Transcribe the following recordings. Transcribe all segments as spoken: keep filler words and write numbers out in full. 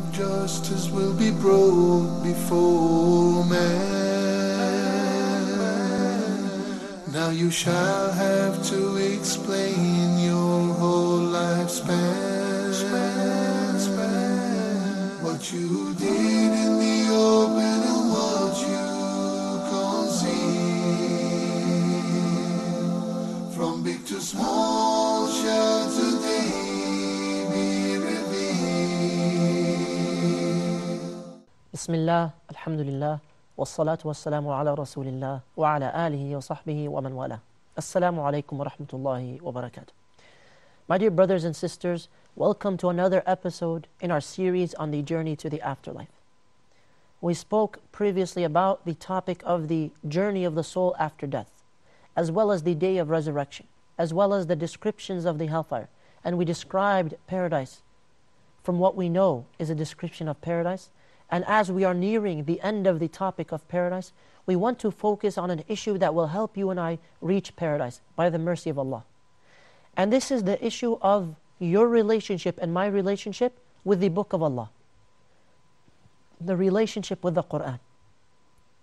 of justice will be brought before man. Now you shall have to explain your whole lifespan, what you did in the open and what you conceived. From big to small shall today Bismillah, alhamdulillah, wassalatu wassalamu ala rasulillah, wa ala alihi wa sahbihi wa man wala. Assalamu alaikum wa rahmatullahi wa barakatuh. My dear brothers and sisters, welcome to another episode in our series on the journey to the afterlife. We spoke previously about the topic of the journey of the soul after death, as well as the day of resurrection, as well as the descriptions of the hellfire. And we described paradise from what we know is a description of paradise. And as we are nearing the end of the topic of paradise, we want to focus on an issue that will help you and I reach paradise by the mercy of Allah. And this is the issue of your relationship and my relationship with the book of Allah. The relationship with the Quran.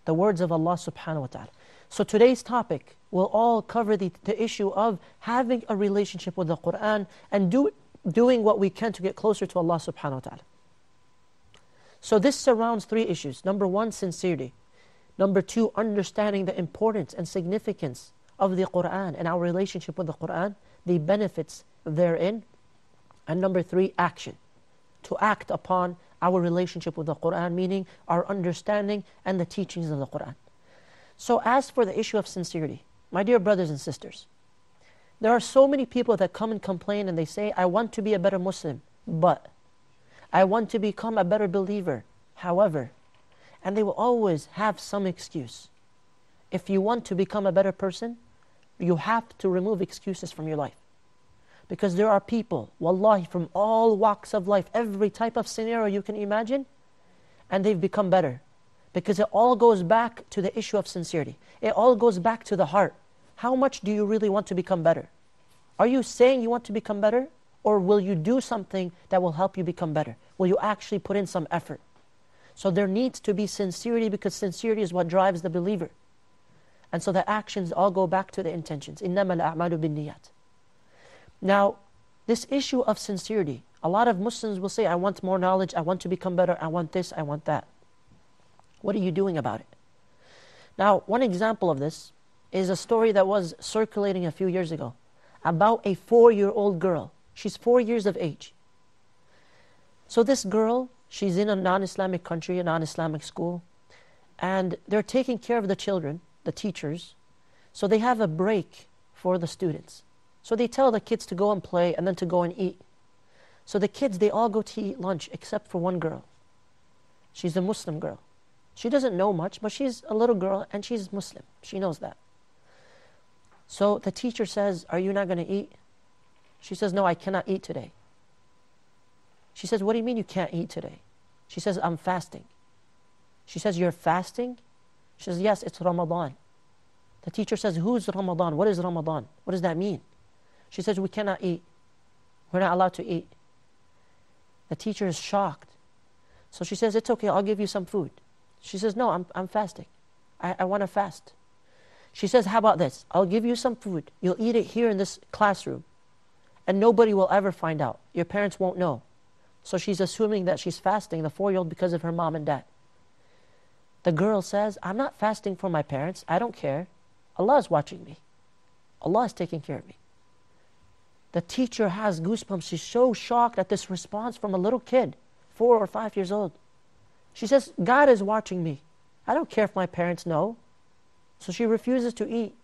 The words of Allah subhanahu wa ta'ala. So today's topic will all cover the, the issue of having a relationship with the Quran and do, doing what we can to get closer to Allah subhanahu wa ta'ala. So this surrounds three issues. Number one, sincerity. Number two, understanding the importance and significance of the Qur'an and our relationship with the Qur'an, the benefits therein. And number three, action. To act upon our relationship with the Qur'an, meaning our understanding and the teachings of the Qur'an. So as for the issue of sincerity, my dear brothers and sisters, there are so many people that come and complain and they say, I want to be a better Muslim, but I want to become a better believer, however. And they will always have some excuse. If you want to become a better person, you have to remove excuses from your life. Because there are people, wallahi, from all walks of life, every type of scenario you can imagine, and they've become better. Because it all goes back to the issue of sincerity. It all goes back to the heart. How much do you really want to become better? Are you saying you want to become better? Or will you do something that will help you become better? Will you actually put in some effort? So there needs to be sincerity, because sincerity is what drives the believer. And so the actions all go back to the intentions. إِنَّمَا الْأَعْمَالُ بِالنِّيَّاتِ. Now, this issue of sincerity, a lot of Muslims will say, I want more knowledge, I want to become better, I want this, I want that. What are you doing about it? Now, one example of this is a story that was circulating a few years ago about a four-year-old girl. She's four years of age. So this girl, she's in a non-Islamic country, a non-Islamic school, and they're taking care of the children, the teachers, so they have a break for the students. So they tell the kids to go and play and then to go and eat. So the kids, they all go to eat lunch except for one girl. She's a Muslim girl. She doesn't know much, but she's a little girl and she's Muslim. She knows that. So the teacher says, are you not going to eat? She says, no, I cannot eat today. She says, what do you mean you can't eat today? She says, I'm fasting. She says, you're fasting? She says, yes, it's Ramadan. The teacher says, who's Ramadan? What is Ramadan? What does that mean? She says, we cannot eat. We're not allowed to eat. The teacher is shocked. So she says, it's okay, I'll give you some food. She says, no, I'm, I'm fasting. I, I want to fast. She says, how about this? I'll give you some food. You'll eat it here in this classroom. And nobody will ever find out. Your parents won't know. So she's assuming that she's fasting, the four-year-old, because of her mom and dad. The girl says, I'm not fasting for my parents. I don't care. Allah is watching me. Allah is taking care of me. The teacher has goosebumps. She's so shocked at this response from a little kid, four or five years old. She says, God is watching me. I don't care if my parents know. So she refuses to eat.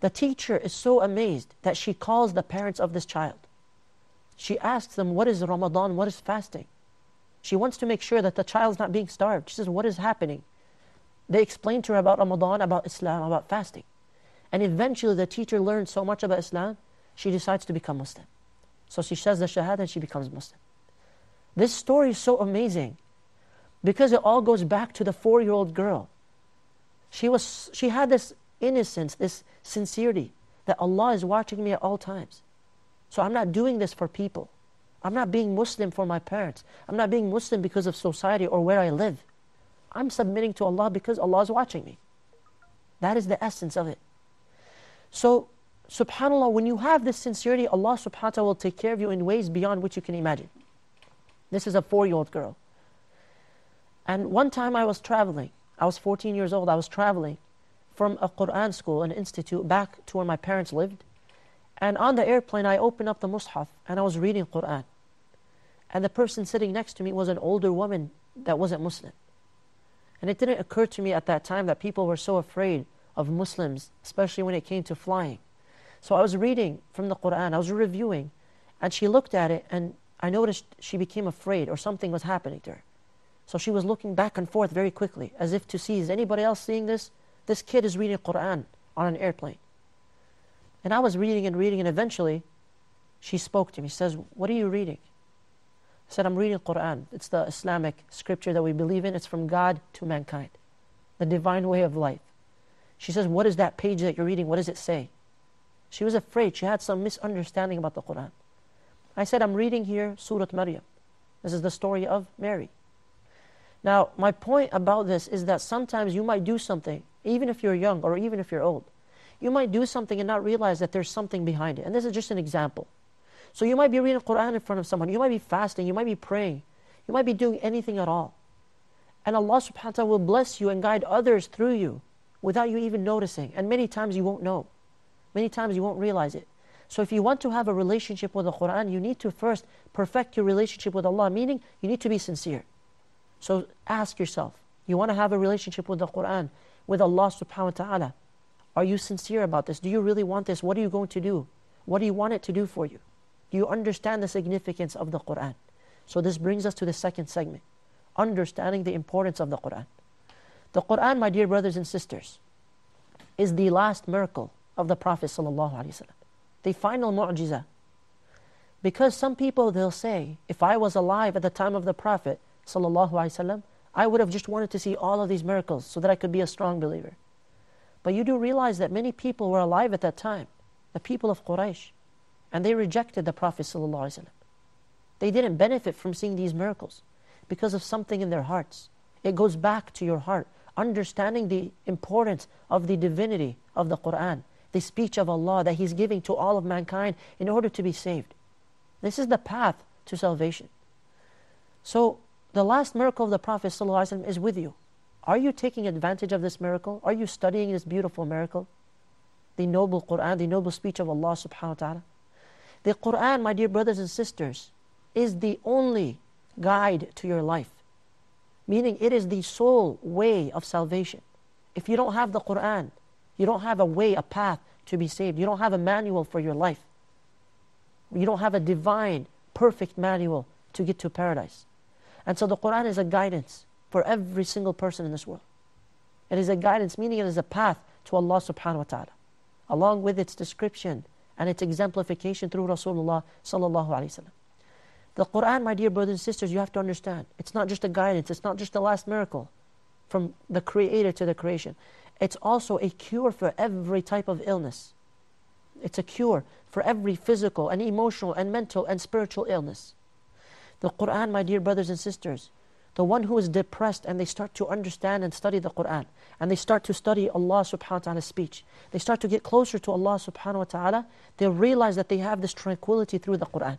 The teacher is so amazed that she calls the parents of this child. She asks them, what is Ramadan? What is fasting? She wants to make sure that the child's not being starved. She says, what is happening? They explain to her about Ramadan, about Islam, about fasting. And eventually the teacher learns so much about Islam, she decides to become Muslim. So she says the Shahada and she becomes Muslim. This story is so amazing because it all goes back to the four-year-old girl. She was, she had this innocence, this sincerity, that Allah is watching me at all times. So I'm not doing this for people. I'm not being Muslim for my parents. I'm not being Muslim because of society or where I live. I'm submitting to Allah because Allah is watching me. That is the essence of it. So, subhanAllah, when you have this sincerity, Allah subhanahu wa ta'ala will take care of you in ways beyond which you can imagine. This is a four-year-old girl. And one time I was traveling. I was fourteen years old. I was traveling from a Quran school, an institute, back to where my parents lived. And on the airplane, I opened up the Mus'haf and I was reading Quran. And the person sitting next to me was an older woman that wasn't Muslim. And it didn't occur to me at that time that people were so afraid of Muslims, especially when it came to flying. So I was reading from the Quran, I was reviewing, and she looked at it and I noticed she became afraid or something was happening to her. So she was looking back and forth very quickly, as if to see, is anybody else seeing this? This kid is reading Quran on an airplane. And I was reading and reading, and eventually she spoke to me. She says, what are you reading? I said, I'm reading Quran. It's the Islamic scripture that we believe in. It's from God to mankind, the divine way of life. She says, what is that page that you're reading? What does it say? She was afraid. She had some misunderstanding about the Quran. I said, I'm reading here Surah Maryam. This is the story of Mary. Now, my point about this is that sometimes you might do something, even if you're young or even if you're old. You might do something and not realize that there's something behind it. And this is just an example. So you might be reading Quran in front of someone. You might be fasting. You might be praying. You might be doing anything at all. And Allah subhanahu wa ta'ala will bless you and guide others through you without you even noticing. And many times you won't know. Many times you won't realize it. So if you want to have a relationship with the Quran, you need to first perfect your relationship with Allah. Meaning, you need to be sincere. So ask yourself, you want to have a relationship with the Quran, with Allah subhanahu wa ta'ala. Are you sincere about this? Do you really want this? What are you going to do? What do you want it to do for you? Do you understand the significance of the Quran? So this brings us to the second segment, understanding the importance of the Quran. The Quran, my dear brothers and sisters, is the last miracle of the Prophet ﷺ, the final mu'jiza. Because some people, they'll say, if I was alive at the time of the Prophet ﷺ, I would have just wanted to see all of these miracles so that I could be a strong believer. But you do realize that many people were alive at that time, the people of Quraysh, and they rejected the Prophet ﷺ. They didn't benefit from seeing these miracles because of something in their hearts. It goes back to your heart, understanding the importance of the divinity of the Quran, the speech of Allah that He's giving to all of mankind in order to be saved. This is the path to salvation. So the last miracle of the Prophet ﷺ is with you. Are you taking advantage of this miracle? Are you studying this beautiful miracle? The noble Quran, the noble speech of Allah subhanahu wa ta'ala. The Quran, my dear brothers and sisters, is the only guide to your life. Meaning it is the sole way of salvation. If you don't have the Quran, you don't have a way, a path to be saved. You don't have a manual for your life. You don't have a divine, perfect manual to get to paradise. And so the Quran is a guidance for every single person in this world. It is a guidance, meaning it is a path to Allah subhanahu wa ta'ala, along with its description and its exemplification through Rasulullah sallallahu alayhi wa sallam. The Quran, my dear brothers and sisters, you have to understand, it's not just a guidance, it's not just the last miracle from the Creator to the creation. It's also a cure for every type of illness. It's a cure for every physical and emotional and mental and spiritual illness. The Quran, my dear brothers and sisters, the one who is depressed and they start to understand and study the Quran, and they start to study Allah subhanahu wa ta'ala's speech, they start to get closer to Allah subhanahu wa ta'ala, they realize that they have this tranquility through the Quran.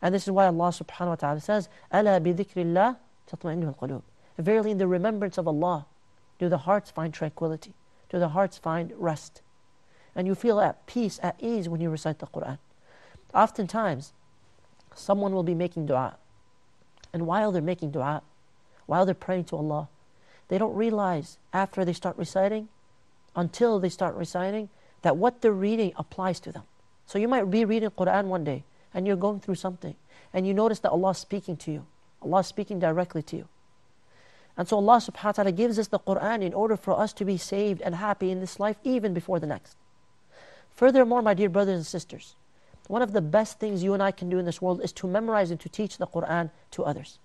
And this is why Allah subhanahu wa ta'ala says, أَلَا بِذِكْرِ اللَّهِ تَطْمَئِنُّ الْقُلُوبِ. Verily in the remembrance of Allah do the hearts find tranquility, do the hearts find rest. And you feel at peace, at ease when you recite the Quran. Oftentimes, someone will be making dua. And while they're making dua, while they're praying to Allah, they don't realize after they start reciting, until they start reciting, that what they're reading applies to them. So you might be reading Quran one day, and you're going through something, and you notice that Allah is speaking to you. Allah is speaking directly to you. And so Allah subhanahu wa ta'ala gives us the Quran in order for us to be saved and happy in this life, even before the next. Furthermore, my dear brothers and sisters, one of the best things you and I can do in this world is to memorize and to teach the Quran to others.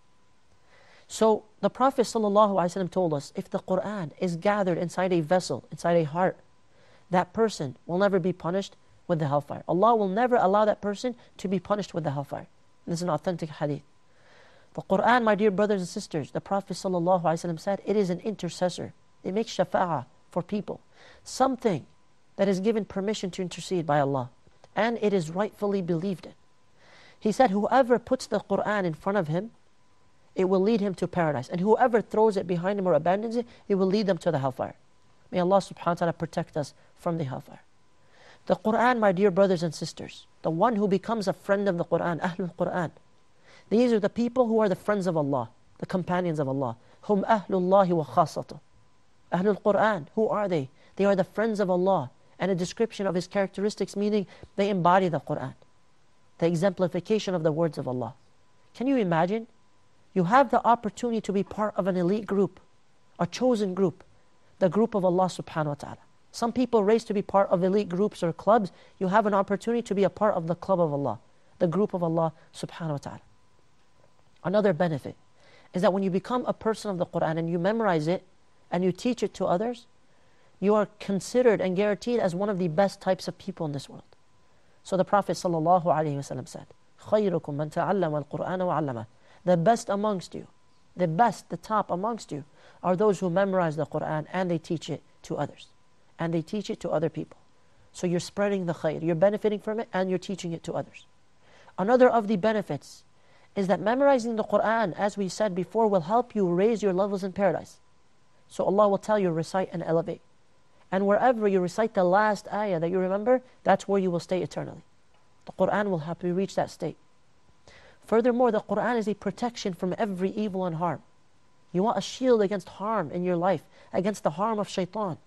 So the Prophet ﷺ told us, if the Quran is gathered inside a vessel, inside a heart, that person will never be punished with the hellfire. Allah will never allow that person to be punished with the hellfire. This is an authentic hadith. The Quran, my dear brothers and sisters, the Prophet ﷺ said, it is an intercessor. It makes shafa'ah for people. Something that is given permission to intercede by Allah. And it is rightfully believed in. He said, whoever puts the Quran in front of him, it will lead him to paradise. And whoever throws it behind him or abandons it, it will lead them to the hellfire. May Allah subhanahu wa ta'ala protect us from the hellfire. The Quran, my dear brothers and sisters, the one who becomes a friend of the Quran, Ahlul Quran, these are the people who are the friends of Allah, the companions of Allah. Hum ahlullahi wa khasatuh. Ahlul Quran, who are they? They are the friends of Allah. And a description of His characteristics, meaning they embody the Quran. The exemplification of the words of Allah. Can you imagine? You have the opportunity to be part of an elite group, a chosen group, the group of Allah subhanahu wa ta'ala. Some people race to be part of elite groups or clubs. You have an opportunity to be a part of the club of Allah, the group of Allah subhanahu wa ta'ala. Another benefit is that when you become a person of the Quran and you memorize it and you teach it to others, you are considered and guaranteed as one of the best types of people in this world. So the Prophet ﷺ said, خَيْرُكُمْ مَنْ تَعَلَّمَ الْقُرْآنَ وَعَلَّمَهُ. The best amongst you, the best, the top amongst you, are those who memorize the Quran and they teach it to others. And they teach it to other people. So you're spreading the khayr, you're benefiting from it, and you're teaching it to others. Another of the benefits is that memorizing the Quran, as we said before, will help you raise your levels in paradise. So Allah will tell you, recite and elevate. And wherever you recite the last ayah that you remember, that's where you will stay eternally. The Quran will help you reach that state. Furthermore, the Quran is a protection from every evil and harm. You want a shield against harm in your life, against the harm of shaitan,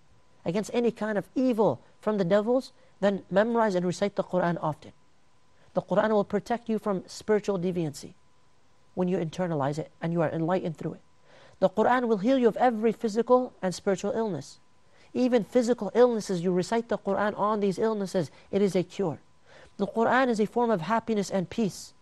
against any kind of evil from the devils, then memorize and recite the Quran often. The Quran will protect you from spiritual deviancy when you internalize it and you are enlightened through it. The Quran will heal you of every physical and spiritual illness. Even physical illnesses, you recite the Quran on these illnesses, it is a cure. The Quran is a form of happiness and peace.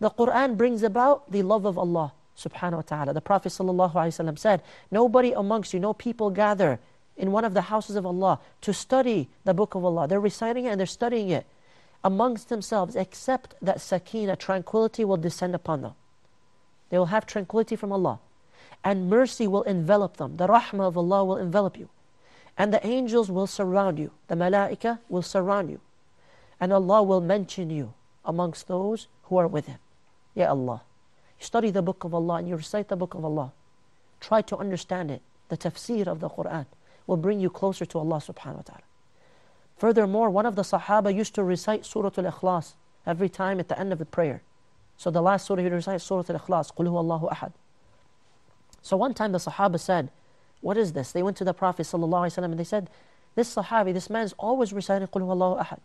The Quran brings about the love of Allah subhanahu wa ta'ala. The Prophet ﷺ said, nobody amongst you, no people gather in one of the houses of Allah to study the book of Allah. They're reciting it and they're studying it amongst themselves, except that sakina, tranquility, will descend upon them. They will have tranquility from Allah. And mercy will envelop them. The rahmah of Allah will envelop you. And the angels will surround you. The malaika will surround you. And Allah will mention you amongst those who are with Him. Ya Allah, you study the book of Allah and you recite the book of Allah. Try to understand it. The tafsir of the Quran will bring you closer to Allah subhanahu wa ta'ala. Furthermore, one of the Sahaba used to recite Surah Al-Ikhlas every time at the end of the prayer. So the last surah he recited, Surah Al-Ikhlas, Qul huwa Allahu ahad. So one time the Sahaba said, what is this? They went to the Prophet ﷺ and they said, this Sahabi, this man is always reciting Qul huwa Allahu ahad.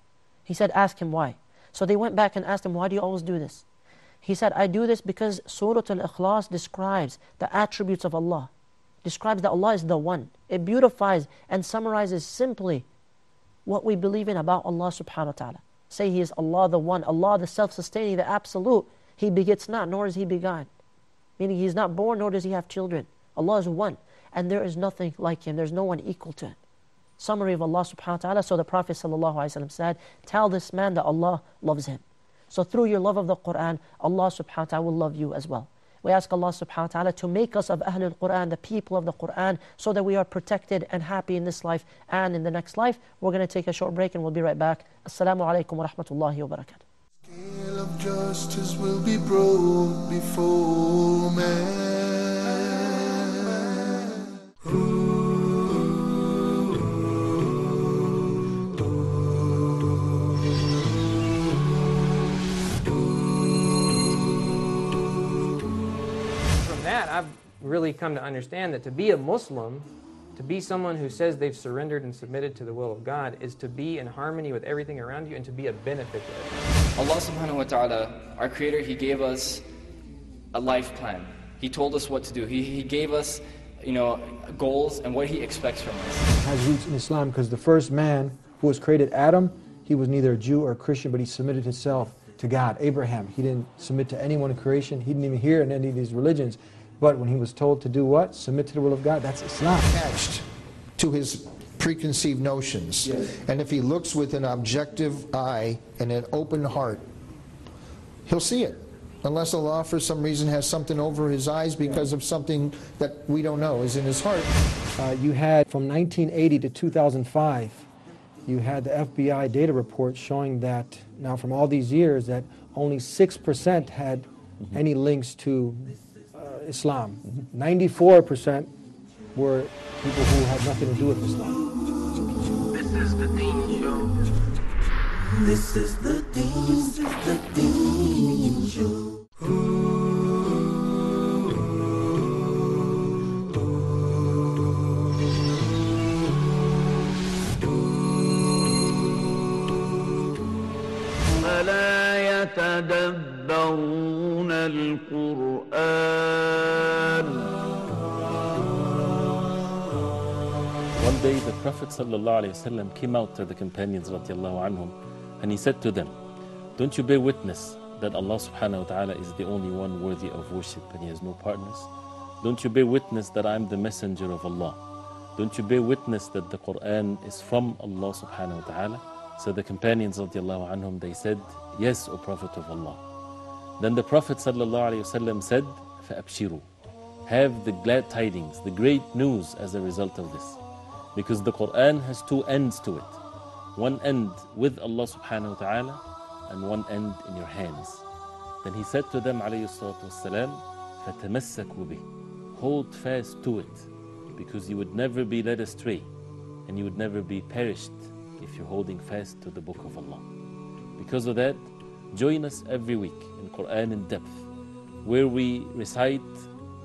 He said, ask him why. So they went back and asked him, why do you always do this? He said, I do this because Surah Al-Ikhlas describes the attributes of Allah, describes that Allah is the one. It beautifies and summarizes simply what we believe in about Allah subhanahu wa ta'ala. Say He is Allah the one, Allah the self-sustaining, the absolute. He begets not, nor is He begotten. Meaning He is not born, nor does He have children. Allah is one, and there is nothing like Him. There is no one equal to Him. Summary of Allah subhanahu wa ta'ala. So the Prophet ﷺ said, tell this man that Allah loves him. So through your love of the Quran, Allah subhanahu wa ta'ala will love you as well. We ask Allah subhanahu wa ta'ala to make us of Ahlul Quran, the people of the Quran, so that we are protected and happy in this life and in the next life. We're going to take a short break and we'll be right back. Assalamu alaikum wa rahmatullahi wa barakatuh. The scale of justice will be brought before man. I've really come to understand that to be a Muslim, to be someone who says they've surrendered and submitted to the will of God, is to be in harmony with everything around you and to be a benefit to it. Allah subhanahu wa ta'ala, our Creator, He gave us a life plan. He told us what to do. He, he gave us, you know, goals and what He expects from us. It has roots in Islam because the first man who was created, Adam, he was neither a Jew or a Christian, but he submitted himself to God. Abraham, he didn't submit to anyone in creation. He didn't even hear in any of these religions. But when he was told to do what? Submit to the will of God. That's Islam. Attached to his preconceived notions. Yes. And if he looks with an objective eye and an open heart, he'll see it. unless Allah for some reason has something over his eyes because yeah. of something that we don't know is in his heart. Uh, you had from nineteen eighty to two thousand five, you had the F B I data report showing that, now from all these years, that only six percent had mm-hmm. any links to uh, Islam. ninety-four percent mm-hmm. were people who had nothing to do with Islam. This is the Deen Show. This is the Deen, this is the Deen Show. Ooh. يتدبرون القرآن. One day the Prophet ﷺ came out to the companions عنهم, and he said to them, don't you bear witness that Allah subhanahu wa ta'ala is the only one worthy of worship and he has no partners? Don't you bear witness that I am the messenger of Allah? Don't you bear witness that the Quran is from Allah subhanahu wa ta'ala? So the companions radiallahu anhum, they said, yes, O Prophet of Allah. Then the Prophet sallallahu alayhi wasallam said, فَأَبْشِرُوا, have the glad tidings, the great news as a result of this. Because the Quran has two ends to it. One end with Allah subhanahu wa ta'ala, and one end in your hands. Then he said to them alayhi salatu wasalam, فَتَمَسَّكُوا بِهِ, hold fast to it, because you would never be led astray, and you would never be perished if you're holding fast to the book of Allah. Because of that, join us every week in Quran in Depth, where we recite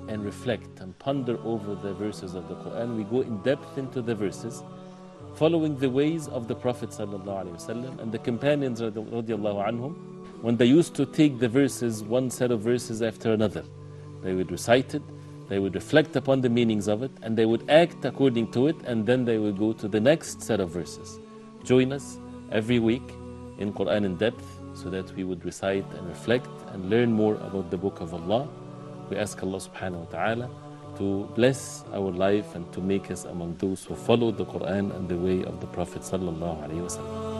and reflect and ponder over the verses of the Quran. We go in depth into the verses, following the ways of the Prophet ﷺ and the companions radiallahu anhum. When they used to take the verses, one set of verses after another, they would recite it, they would reflect upon the meanings of it, and they would act according to it, and then they would go to the next set of verses. Join us every week in Quran in Depth so that we would recite and reflect and learn more about the book of Allah. We ask Allah subhanahu wa ta'ala to bless our life and to make us among those who follow the Quran and the way of the Prophet sallallahu alayhi wa sallam.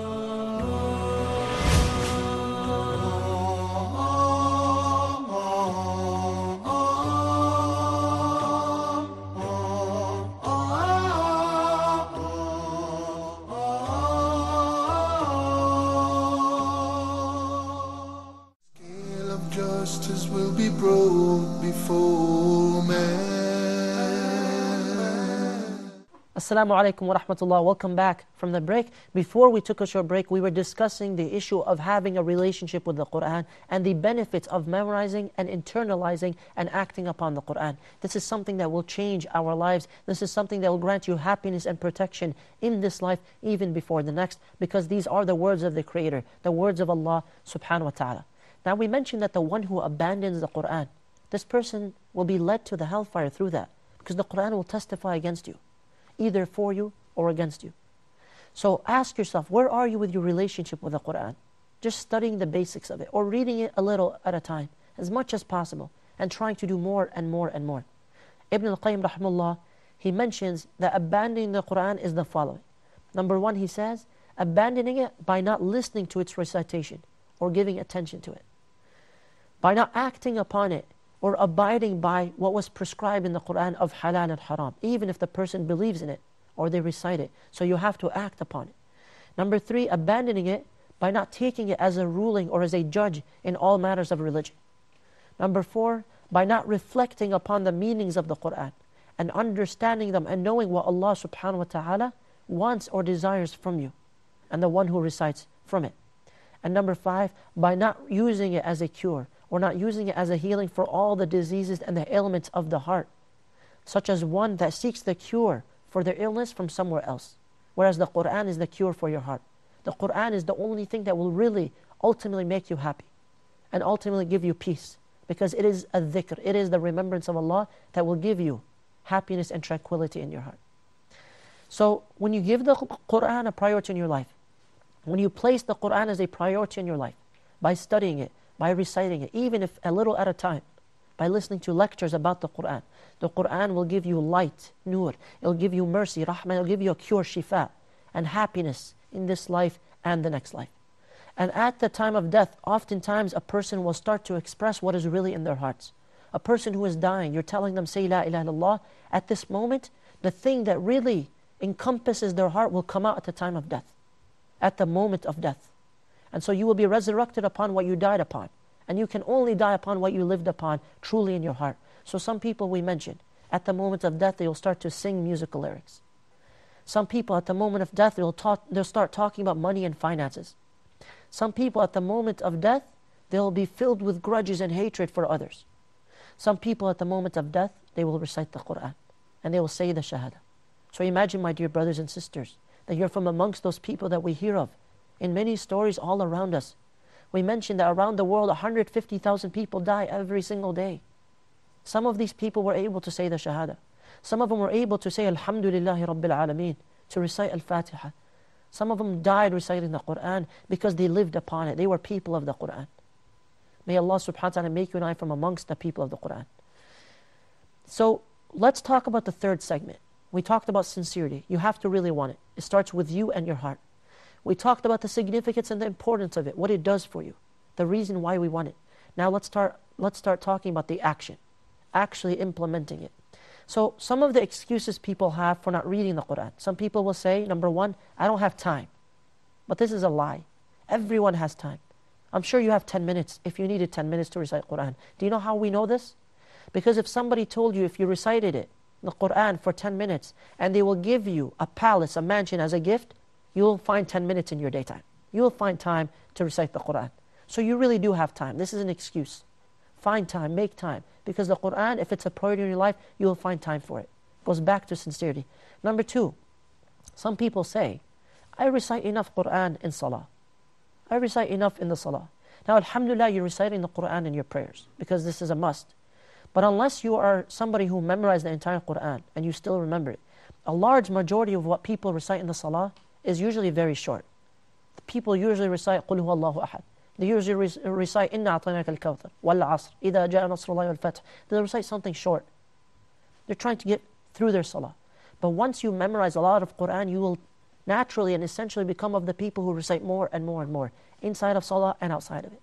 Justice will be brought before man. Assalamu alaikum wa rahmatullah. Welcome back from the break. Before we took a short break, we were discussing the issue of having a relationship with the Quran and the benefits of memorizing and internalizing and acting upon the Quran. This is something that will change our lives. This is something that will grant you happiness and protection in this life, even before the next, because these are the words of the Creator, the words of Allah subhanahu wa ta'ala. Now we mentioned that the one who abandons the Qur'an, this person will be led to the hellfire through that, because the Qur'an will testify against you, either for you or against you. So ask yourself, where are you with your relationship with the Qur'an? Just studying the basics of it, or reading it a little at a time, as much as possible, and trying to do more and more and more. Ibn al-Qayyim rahimahullah, he mentions that abandoning the Qur'an is the following. Number one, he says, abandoning it by not listening to its recitation, or giving attention to it. By not acting upon it or abiding by what was prescribed in the Qur'an of halal and haram, even if the person believes in it or they recite it. So you have to act upon it. Number three, abandoning it by not taking it as a ruling or as a judge in all matters of religion. Number four, by not reflecting upon the meanings of the Qur'an and understanding them and knowing what Allah subhanahu wa ta'ala wants or desires from you and the one who recites from it. And number five, by not using it as a cure, or not using it as a healing for all the diseases and the ailments of the heart, such as one that seeks the cure for their illness from somewhere else, whereas the Qur'an is the cure for your heart. The Qur'an is the only thing that will really ultimately make you happy and ultimately give you peace, because it is a dhikr, it is the remembrance of Allah that will give you happiness and tranquility in your heart. So when you give the Qur'an a priority in your life, when you place the Qur'an as a priority in your life, by studying it, by reciting it, even if a little at a time, by listening to lectures about the Qur'an, the Qur'an will give you light, nur, it'll give you mercy, rahmah, it'll give you a cure, shifa, and happiness in this life and the next life. And at the time of death, oftentimes a person will start to express what is really in their hearts. A person who is dying, you're telling them, say, La ilaha illallah. At this moment, the thing that really encompasses their heart will come out at the time of death, at the moment of death. And so you will be resurrected upon what you died upon. And you can only die upon what you lived upon truly in your heart. So some people we mentioned, at the moment of death, they will start to sing musical lyrics. Some people at the moment of death, they'll, talk, they'll start talking about money and finances. Some people at the moment of death, they'll be filled with grudges and hatred for others. Some people at the moment of death, they will recite the Quran and they will say the Shahada. So imagine, my dear brothers and sisters, that you're from amongst those people that we hear of in many stories all around us. We mentioned that around the world, one hundred fifty thousand people die every single day. Some of these people were able to say the Shahada. Some of them were able to say, Alhamdulillahi Rabbil Alameen, to recite Al-Fatiha. Some of them died reciting the Quran because they lived upon it. They were people of the Quran. May Allah subhanahu wa ta'ala make you and I from amongst the people of the Quran. So let's talk about the third segment. We talked about sincerity. You have to really want it. It starts with you and your heart. We talked about the significance and the importance of it, what it does for you, the reason why we want it. Now let's start, let's start talking about the action, actually implementing it. So some of the excuses people have for not reading the Quran. Some people will say, number one, I don't have time. But this is a lie. Everyone has time. I'm sure you have ten minutes if you needed ten minutes to recite Quran. Do you know how we know this? Because if somebody told you, if you recited it, the Quran for ten minutes, and they will give you a palace, a mansion as a gift, you'll find ten minutes in your daytime. You'll find time to recite the Quran. So you really do have time. This is an excuse. Find time, make time. Because the Quran, if it's a priority in your life, you will find time for it. It goes back to sincerity. Number two, some people say, I recite enough Quran in Salah. I recite enough in the Salah. Now, alhamdulillah, you're reciting the Quran in your prayers because this is a must. But unless you are somebody who memorized the entire Quran and you still remember it, a large majority of what people recite in the Salah is usually very short. The people usually recite Qul huwa Allahu ahad. They usually re recite, Inna ataynak al-kawthar, wal-asr, idha ja'a nasrullahi wal-fath. They recite something short. They're trying to get through their salah. But once you memorize a lot of Quran, you will naturally and essentially become of the people who recite more and more and more, inside of salah and outside of it.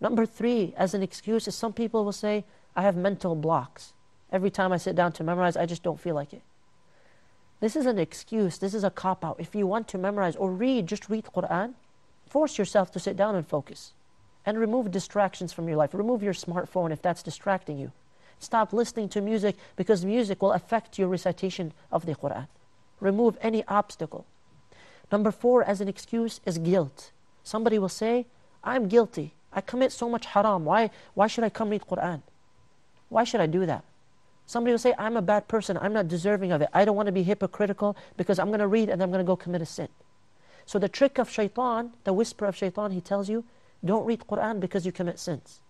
Number three, as an excuse, is some people will say, I have mental blocks. Every time I sit down to memorize, I just don't feel like it. This is an excuse. This is a cop-out. If you want to memorize or read, just read Quran. Force yourself to sit down and focus. And remove distractions from your life. Remove your smartphone if that's distracting you. Stop listening to music because music will affect your recitation of the Quran. Remove any obstacle. Number four, as an excuse, is guilt. Somebody will say, I'm guilty. I commit so much haram. Why, why should I come read Quran? Why should I do that? Somebody will say, I'm a bad person. I'm not deserving of it. I don't want to be hypocritical because I'm going to read and I'm going to go commit a sin. So the trick of shaitan, the whisper of shaitan, he tells you, don't read Quran because you commit sins.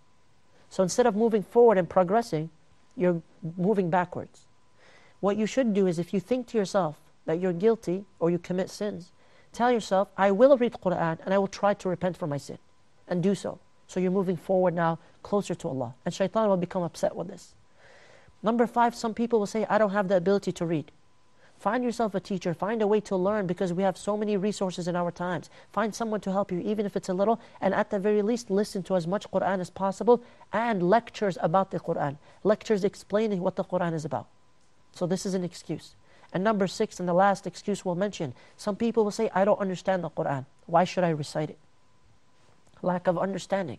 So instead of moving forward and progressing, you're moving backwards. What you should do is if you think to yourself that you're guilty or you commit sins, tell yourself, I will read Quran and I will try to repent for my sin and do so. So you're moving forward now closer to Allah. And shaitan will become upset with this. Number five, some people will say, I don't have the ability to read. Find yourself a teacher. Find a way to learn because we have so many resources in our times. Find someone to help you, even if it's a little. And at the very least, listen to as much Quran as possible and lectures about the Quran. Lectures explaining what the Quran is about. So this is an excuse. And number six, and the last excuse we'll mention, some people will say, I don't understand the Quran. Why should I recite it? Lack of understanding.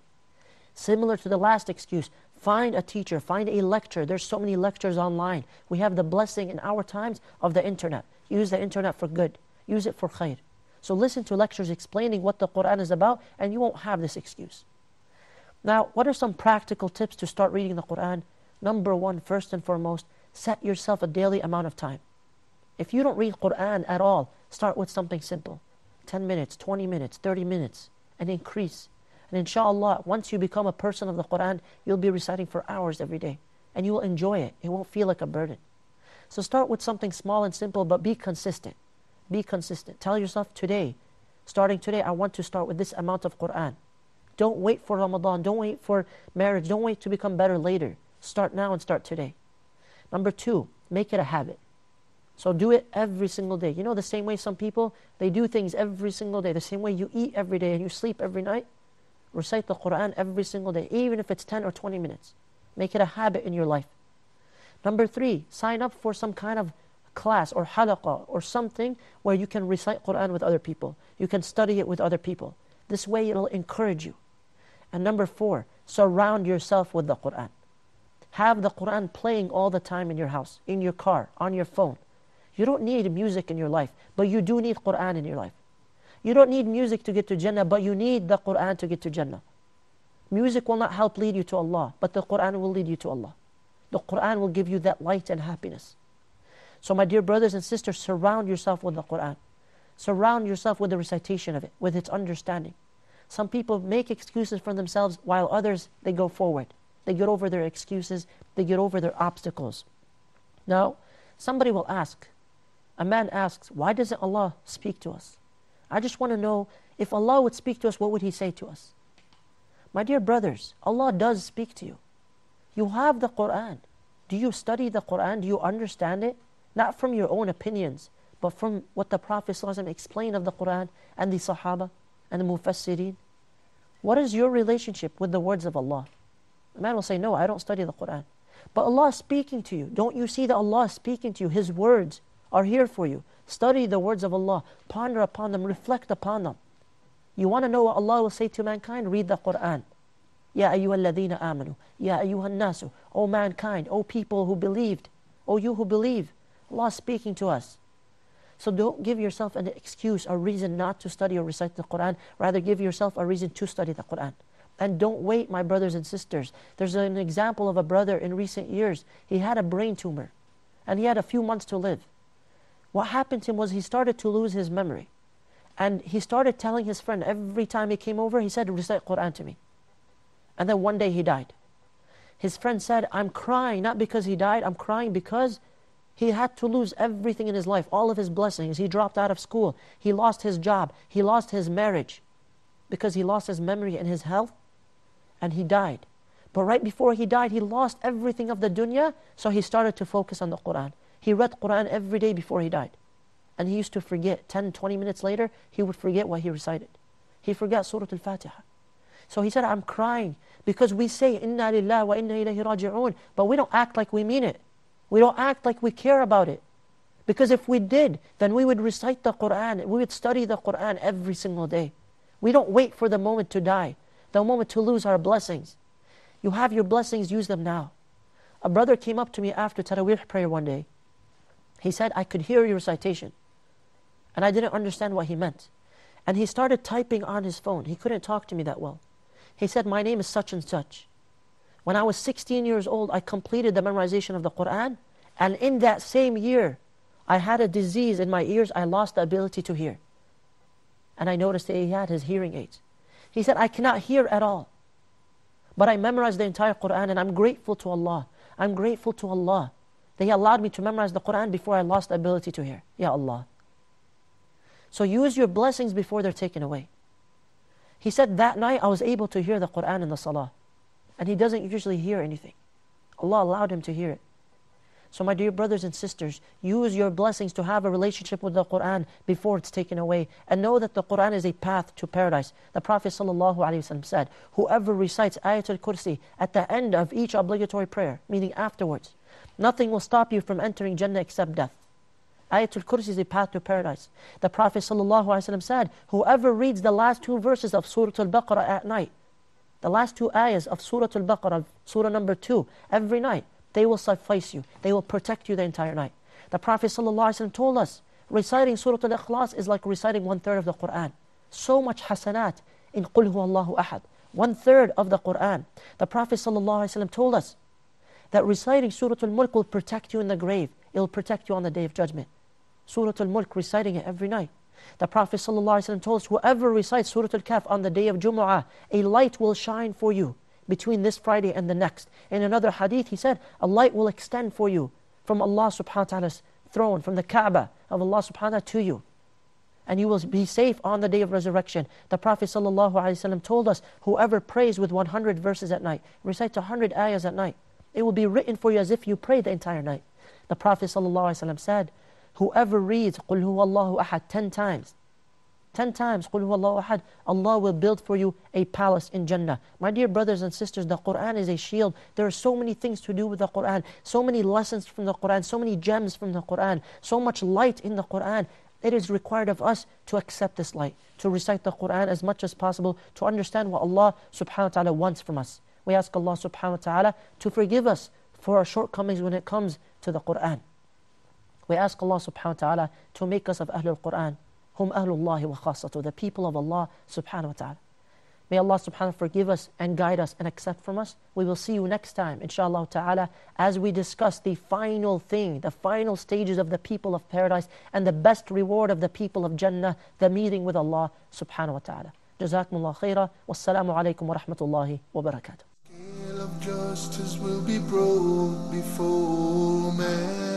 Similar to the last excuse, find a teacher, find a lecturer. There's so many lectures online. We have the blessing in our times of the internet. Use the internet for good. Use it for khair. So listen to lectures explaining what the Quran is about and you won't have this excuse. Now, what are some practical tips to start reading the Quran? Number one, first and foremost, set yourself a daily amount of time. If you don't read Quran at all, start with something simple. ten minutes, twenty minutes, thirty minutes, and increase. And inshallah, once you become a person of the Quran, you'll be reciting for hours every day. And you will enjoy it. It won't feel like a burden. So start with something small and simple, but be consistent. Be consistent. Tell yourself today, starting today, I want to start with this amount of Quran. Don't wait for Ramadan. Don't wait for marriage. Don't wait to become better later. Start now and start today. Number two, make it a habit. So do it every single day. You know, the same way some people, they do things every single day. The same way you eat every day and you sleep every night. Recite the Quran every single day, even if it's ten or twenty minutes. Make it a habit in your life. Number three, sign up for some kind of class or halaqah or something where you can recite Quran with other people. You can study it with other people. This way it'll encourage you. And number four, surround yourself with the Quran. Have the Quran playing all the time in your house, in your car, on your phone. You don't need music in your life, but you do need Quran in your life. You don't need music to get to Jannah, but you need the Quran to get to Jannah. Music will not help lead you to Allah, but the Quran will lead you to Allah. The Quran will give you that light and happiness. So my dear brothers and sisters, surround yourself with the Quran. Surround yourself with the recitation of it, with its understanding. Some people make excuses for themselves, while others, they go forward. They get over their excuses, they get over their obstacles. Now, somebody will ask, a man asks, why doesn't Allah speak to us? I just want to know, if Allah would speak to us, what would He say to us? My dear brothers, Allah does speak to you. You have the Quran. Do you study the Quran? Do you understand it? Not from your own opinions, but from what the Prophet ﷺ explained of the Quran and the Sahaba and the Mufassirin. What is your relationship with the words of Allah? A man will say, no, I don't study the Quran. But Allah is speaking to you. Don't you see that Allah is speaking to you? His words are here for you. Study the words of Allah. Ponder upon them. Reflect upon them. You want to know what Allah will say to mankind? Read the Quran. Ya ayyuha alladhina amanu. Ya ayyuha nasu. O mankind. O people who believed. O you who believe. Allah is speaking to us. So don't give yourself an excuse or reason not to study or recite the Quran. Rather, give yourself a reason to study the Quran. And don't wait, my brothers and sisters. There's an example of a brother in recent years. He had a brain tumor. And he had a few months to live. What happened to him was he started to lose his memory. And he started telling his friend, every time he came over, he said, recite Quran to me. And then one day he died. His friend said, I'm crying, not because he died, I'm crying because he had to lose everything in his life, all of his blessings. He dropped out of school. He lost his job. He lost his marriage because he lost his memory and his health. And he died. But right before he died, he lost everything of the dunya. So he started to focus on the Quran. He read Quran every day before he died. And he used to forget. ten, twenty minutes later, he would forget what he recited. He forgot Surah Al-Fatiha. So he said, I'm crying because we say, Inna lillahi wa inna ilayhi raji'un. But we don't act like we mean it. We don't act like we care about it. Because if we did, then we would recite the Quran. We would study the Quran every single day. We don't wait for the moment to die, the moment to lose our blessings. You have your blessings, use them now. A brother came up to me after Taraweeh prayer one day. He said, I could hear your recitation. And I didn't understand what he meant. And he started typing on his phone. He couldn't talk to me that well. He said, my name is such and such. When I was sixteen years old, I completed the memorization of the Quran. And in that same year, I had a disease in my ears. I lost the ability to hear. And I noticed that he had his hearing aids. He said, I cannot hear at all. But I memorized the entire Quran and I'm grateful to Allah. I'm grateful to Allah that He allowed me to memorize the Quran before I lost the ability to hear. Ya Allah. So use your blessings before they're taken away. He said, that night I was able to hear the Quran in the salah. And he doesn't usually hear anything. Allah allowed him to hear it. So my dear brothers and sisters, use your blessings to have a relationship with the Quran before it's taken away. And know that the Quran is a path to paradise. The Prophet ﷺ said, whoever recites Ayatul Kursi at the end of each obligatory prayer, meaning afterwards, nothing will stop you from entering Jannah except death. Ayatul Kursi is a path to paradise. The Prophet ﷺ said, whoever reads the last two verses of Surah Al-Baqarah at night, the last two ayahs of Surah Al-Baqarah, Surah number two, every night, they will suffice you. They will protect you the entire night. The Prophet ﷺ told us, reciting Surah Al-Ikhlas is like reciting one-third of the Quran. So much hasanat in Qul Huwa Allahu Ahad. One-third of the Quran. The Prophet ﷺ told us that reciting Surah Al-Mulk will protect you in the grave. It will protect you on the Day of Judgment. Surah Al-Mulk, reciting it every night. The Prophet ﷺ told us, whoever recites Surah Al-Kahf on the Day of Jumu'ah, a light will shine for you between this Friday and the next. In another hadith, he said, a light will extend for you from Allah subhanahu wa ta'ala's throne, from the Kaaba of Allah subhanahu wa ta'ala to you. And you will be safe on the Day of Resurrection. The Prophet ﷺ told us, whoever prays with one hundred verses at night, recites one hundred ayahs at night, it will be written for you as if you pray the entire night. The Prophet ﷺ said, Whoever reads قُلْ هُوَ اللَّهُ أَحَدٌ ten times, ten times قُلْ هُوَ اللَّهُ أَحَدٌ, Allah will build for you a palace in Jannah. My dear brothers and sisters, the Quran is a shield. There are so many things to do with the Quran, so many lessons from the Quran, so many gems from the Quran, so much light in the Quran. It is required of us to accept this light, to recite the Quran as much as possible, to understand what Allah subhanahu wa ta'ala wants from us. We ask Allah subhanahu wa ta'ala to forgive us for our shortcomings when it comes to the Quran. We ask Allah subhanahu wa ta'ala to make us of Ahlul Quran, whom Ahlullahi wa khasatu, the people of Allah subhanahu wa ta'ala. May Allah subhanahu wa ta'ala forgive us and guide us and accept from us. We will see you next time, inshallah ta'ala, as we discuss the final thing, the final stages of the people of paradise and the best reward of the people of Jannah, the meeting with Allah subhanahu wa ta'ala. Jazakumullah khairah. Wassalamu alaikum wa rahmatullahi wa barakatuh. The scale of justice will be brought before man.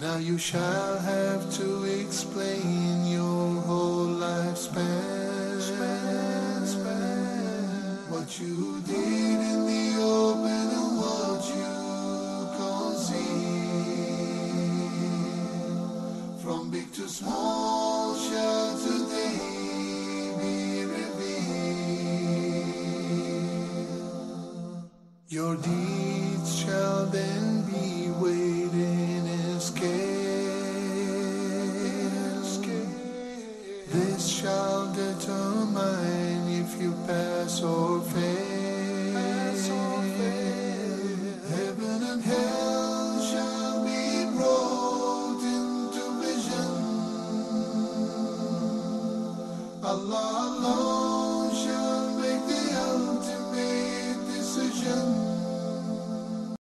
Now you shall have to explain your whole lifespan, what you did in the open and what you concealed. From big to small shall today your deeds shall then be weighed in a scale. This shall determine if you pass or fail. Heaven and hell shall be brought into vision. Allah alone.